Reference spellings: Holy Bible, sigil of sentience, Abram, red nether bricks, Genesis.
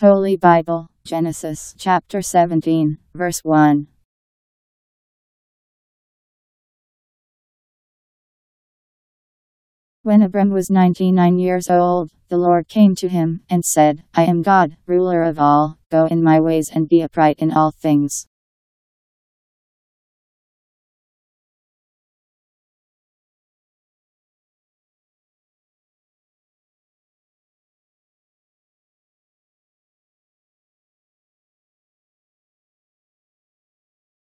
Holy Bible, Genesis chapter 17, verse 1. When Abram was 99 years old, the Lord came to him and said, I am God, ruler of all. Go in my ways and be upright in all things.